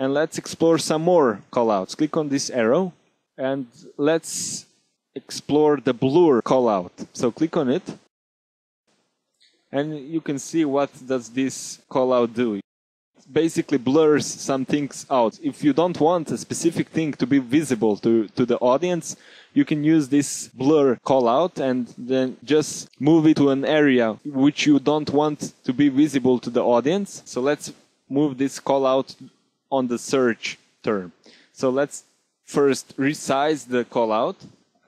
And let's explore some more callouts. Click on this arrow and let's explore the blur callout. So click on it and you can see what does this callout do. It basically blurs some things out. If you don't want a specific thing to be visible to the audience, you can use this blur callout and then just move it to an area which you don't want to be visible to the audience. So let's move this callout on the search term. So let's first resize the callout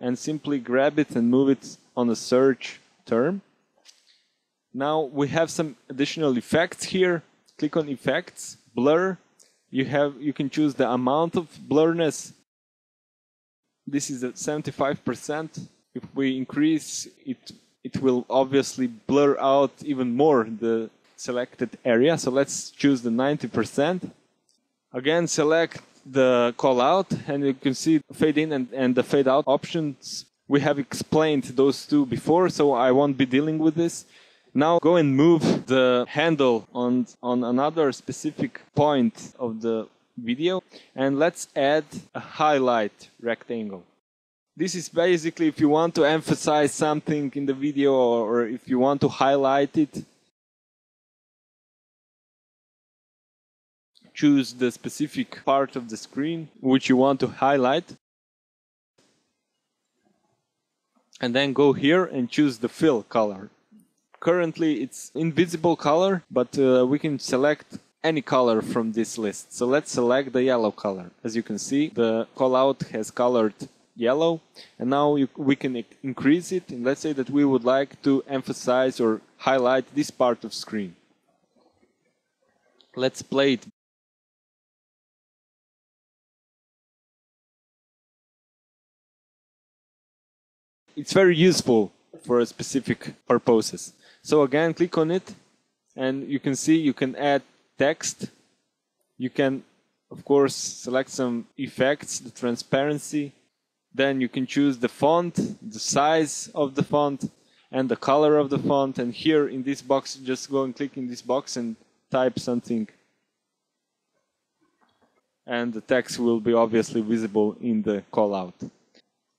and simply grab it and move it on the search term. Now we have some additional effects here. Click on effects, blur. You can choose the amount of blurriness. This is at 75%. If we increase it, it will obviously blur out even more the selected area. So let's choose the 90%. Again, select the callout and you can see fade in and the fade out options. We have explained those two before, so I won't be dealing with this. Now go and move the handle on another specific point of the video and let's add a highlight rectangle. This is basically if you want to emphasize something in the video or if you want to highlight it. Choose the specific part of the screen which you want to highlight. And then go here and choose the fill color. Currently it's invisible color, but we can select any color from this list. So let's select the yellow color. As you can see, the callout has colored yellow. And now we can increase it. And let's say that we would like to emphasize or highlight this part of screen. Let's play it. It's very useful for a specific purposes. So again, click on it and you can see you can add text. You can, of course, select some effects, the transparency. Then you can choose the font, the size of the font and the color of the font. And here in this box, just go and click in this box and type something. And the text will be obviously visible in the callout.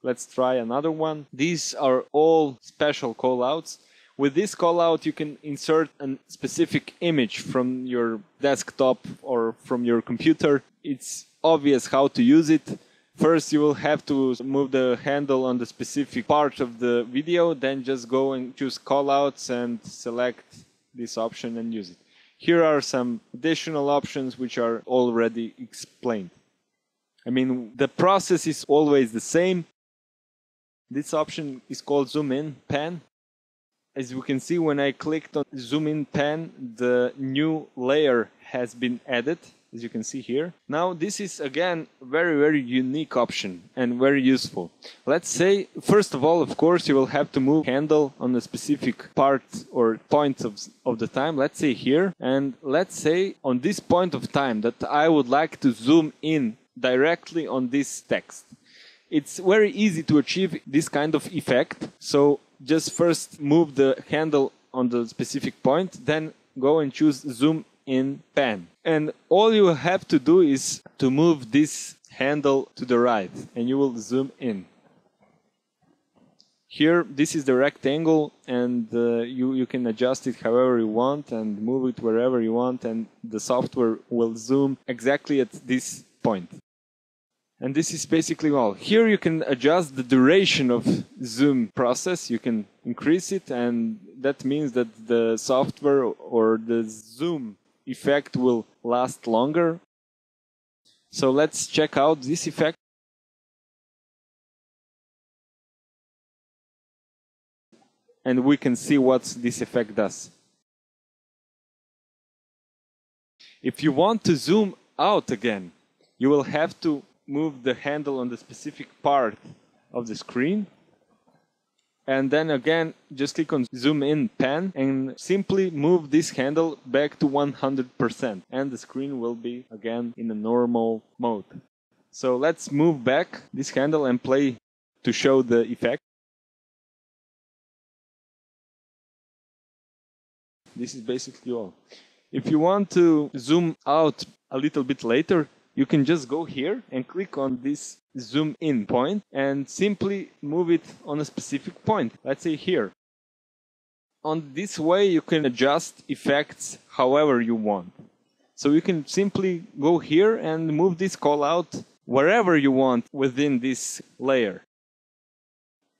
Let's try another one. These are all special callouts. With this callout, you can insert a specific image from your desktop or from your computer. It's obvious how to use it. First, you will have to move the handle on the specific part of the video, then just go and choose callouts and select this option and use it. Here are some additional options which are already explained. I mean, the process is always the same. This option is called zoom in pan. As you can see, when I clicked on zoom in pan, the new layer has been added, as you can see here. Now this is again very unique option and very useful. Let's say, first of all, of course, you will have to move handle on a specific part or point of the time. Let's say here, and let's say on this point of time that I would like to zoom in directly on this text. It's very easy to achieve this kind of effect. So just first move the handle on the specific point, then go and choose zoom in pan. And all you have to do is to move this handle to the right and you will zoom in. Here, this is the rectangle and you can adjust it however you want and move it wherever you want and the software will zoom exactly at this point. And this is basically all. Here you can adjust the duration of zoom process. You can increase it and that means that the software or the zoom effect will last longer. So let's check out this effect. And we can see what this effect does. If you want to zoom out again, you will have to move the handle on the specific part of the screen and then again just click on zoom in pan and simply move this handle back to 100% and the screen will be again in a normal mode. So let's move back this handle and play to show the effect. This is basically all. If you want to zoom out a little bit later, you can just go here and click on this zoom in point and simply move it on a specific point, let's say here. On this way you can adjust effects however you want. So you can simply go here and move this callout wherever you want within this layer.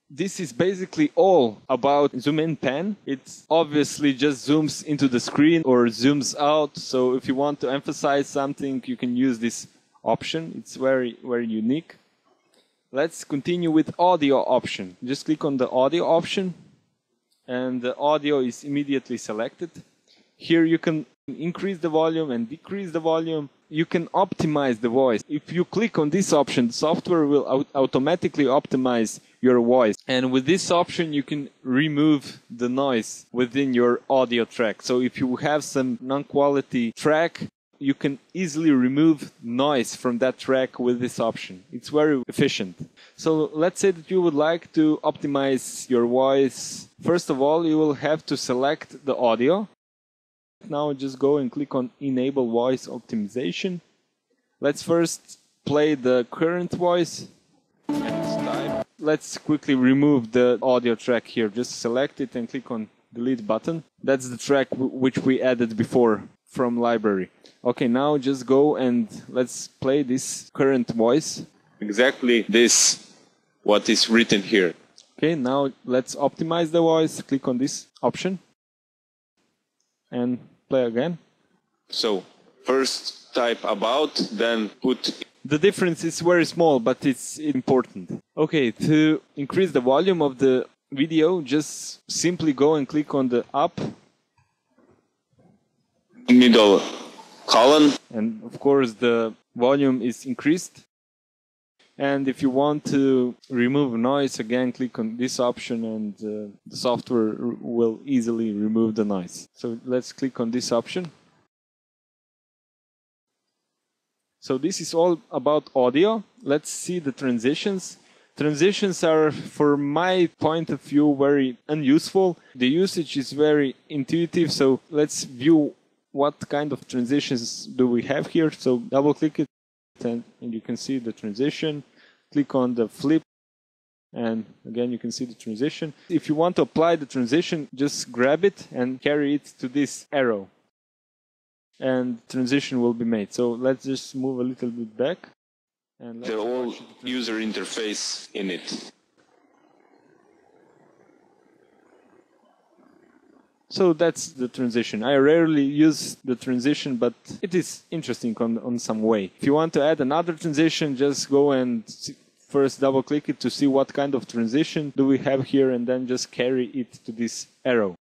This is basically all about zoom in pan. It obviously just zooms into the screen or zooms out. So if you want to emphasize something, you can use this option. It's very unique. Let's continue with audio option. Just click on the audio option and the audio is immediately selected. Here you can increase the volume and decrease the volume. You can optimize the voice. If you click on this option, the software will automatically optimize your voice. And with this option, you can remove the noise within your audio track. So if you have some non-quality track, you can easily remove noise from that track with this option. It's very efficient. So let's say that you would like to optimize your voice. First of all, you will have to select the audio. Now just go and click on enable voice optimization. Let's first play the current voice. Let's quickly remove the audio track here. Just select it and click on delete button. That's the track which we added before from library. Okay, now just go and let's play this current voice. Exactly this, what is written here. Okay, now let's optimize the voice. Click on this option and play again. So first type about, then put. The difference is very small, but it's important. Okay, to increase the volume of the video, just simply go and click on the up. Middle column. And of course the volume is increased. And if you want to remove noise, again click on this option and the software will easily remove the noise. So let's click on this option. So this is all about audio. Let's see the transitions. Transitions are, from my point of view, very unuseful. The usage is very intuitive, so let's view what kind of transitions do we have here. So double click it. And you can see the transition. Click on the flip and again you can see the transition. If you want to apply the transition, just grab it and carry it to this arrow and transition will be made. So let's just move a little bit back and they're all user interface in it. So that's the transition. I rarely use the transition, but it is interesting on some way. If you want to add another transition, just go and first double click it to see what kind of transition do we have here and then just carry it to this arrow.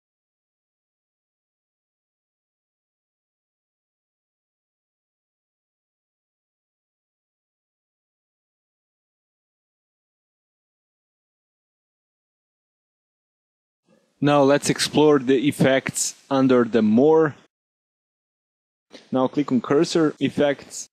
Now let's explore the effects under the more. Now click on cursor, effects.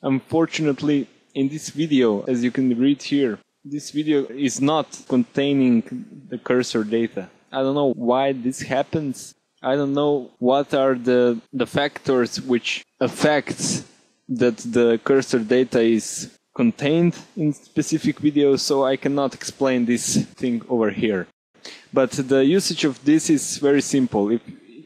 Unfortunately, in this video, as you can read here, this video is not containing the cursor data. I don't know why this happens. I don't know what are the factors which affects that the cursor data is contained in specific videos, so I cannot explain this thing over here. But the usage of this is very simple.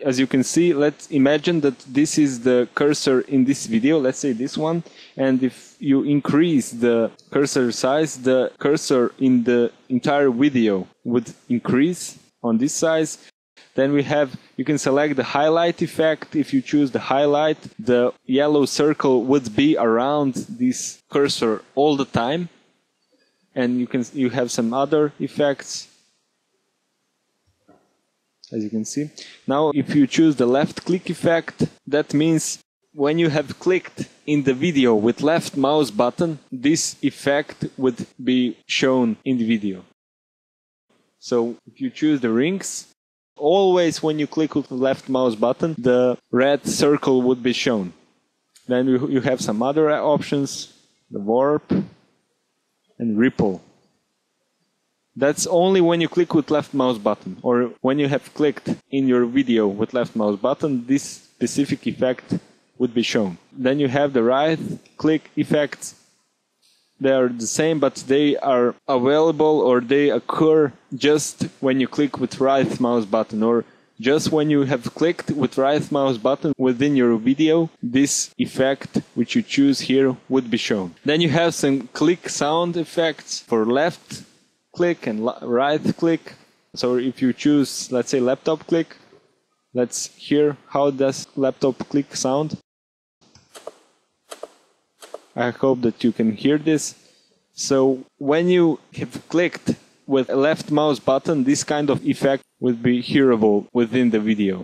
As you can see, let's imagine that this is the cursor in this video, let's say this one, and if you increase the cursor size, the cursor in the entire video would increase on this size. Then you can select the highlight effect. If you choose the highlight, the yellow circle would be around this cursor all the time. And you have some other effects, as you can see. Now if you choose the left click effect, that means when you have clicked in the video with left mouse button, this effect would be shown in the video. So if you choose the rings, always when you click with the left mouse button, the red circle would be shown. Then you have some other options, the warp and ripple. That's only when you click with left mouse button, or when you have clicked in your video with left mouse button, this specific effect would be shown. Then you have the right-click effects. They are the same, but they are available or they occur just when you click with right mouse button, or just when you have clicked with right mouse button within your video, this effect which you choose here would be shown. Then you have some click sound effects for left click and right click. So if you choose, let's say, laptop click, let's hear how does laptop click sound. I hope that you can hear this. So when you have clicked with a left mouse button, this kind of effect would be hearable within the video.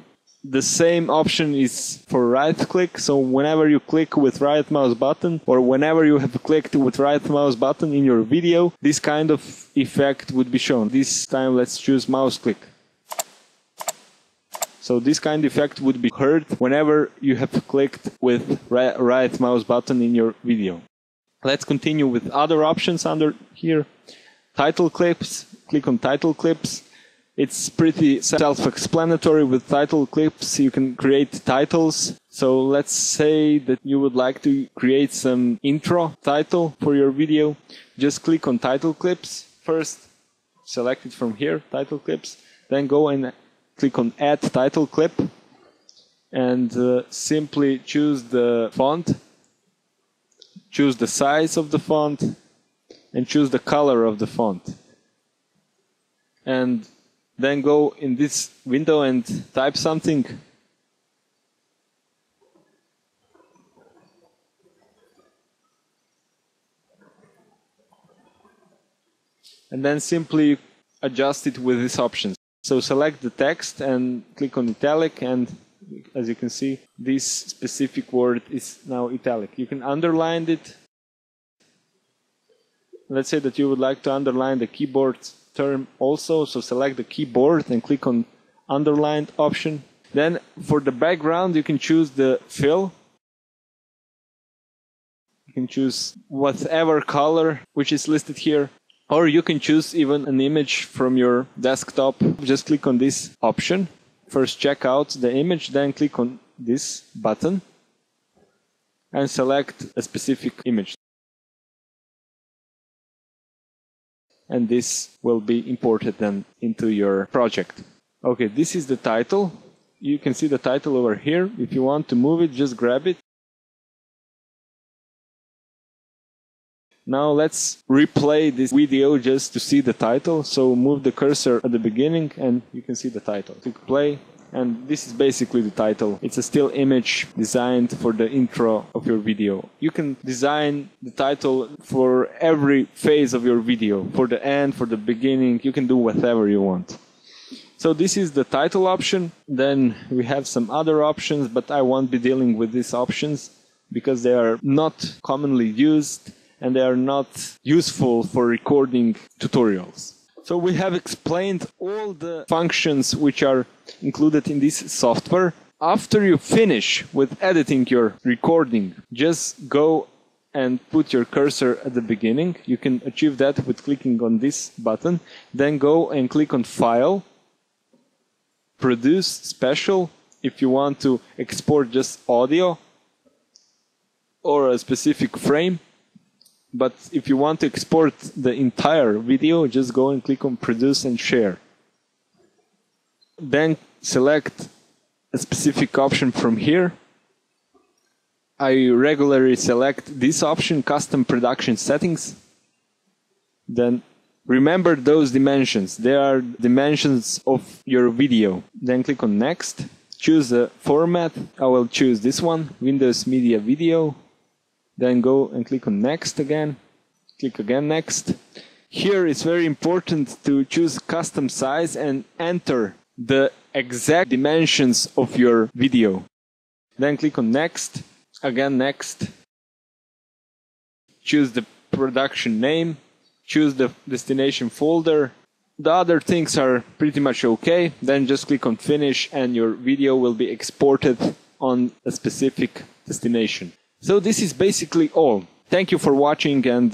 The same option is for right click. So whenever you click with right mouse button, or whenever you have clicked with right mouse button in your video, this kind of effect would be shown. This time let's choose mouse click. So this kind of effect would be heard whenever you have clicked with right mouse button in your video. Let's continue with other options under here. Title clips, click on title clips. It's pretty self-explanatory. With title clips you can create titles. So let's say that you would like to create some intro title for your video. Just click on title clips first. Select it from here, title clips. Then go and click on Add Title Clip and simply choose the font, choose the size of the font, and choose the color of the font. And then go in this window and type something. And then simply adjust it with these options. So select the text and click on italic, and as you can see, this specific word is now italic. You can underline it. Let's say that you would like to underline the keyboard term also. So select the keyboard and click on underlined option. Then for the background, you can choose the fill. You can choose whatever color which is listed here. Or you can choose even an image from your desktop. Just click on this option. First check out the image, then click on this button and select a specific image. And this will be imported then into your project. Okay, this is the title. You can see the title over here. If you want to move it, just grab it. Now let's replay this video just to see the title. So move the cursor at the beginning and you can see the title. Click play, and this is basically the title. It's a still image designed for the intro of your video. You can design the title for every phase of your video. For the end, for the beginning, you can do whatever you want. So this is the title option. Then we have some other options, but I won't be dealing with these options because they are not commonly used. And they are not useful for recording tutorials. So we have explained all the functions which are included in this software. After you finish with editing your recording, just go and put your cursor at the beginning. You can achieve that with clicking on this button. Then go and click on File, Produce Special, if you want to export just audio or a specific frame. But if you want to export the entire video, just go and click on Produce and Share. Then select a specific option from here. I regularly select this option, Custom Production Settings. Then remember those dimensions. They are dimensions of your video. Then click on Next. Choose a format. I will choose this one, Windows Media Video. Then go and click on Next again. Click again Next. Here it's very important to choose custom size and enter the exact dimensions of your video. Then click on Next, again Next. Choose the production name, choose the destination folder. The other things are pretty much okay. Then just click on Finish and your video will be exported on a specific destination. So this is basically all. Thank you for watching and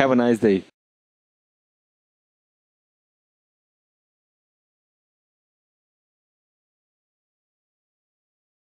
have a nice day.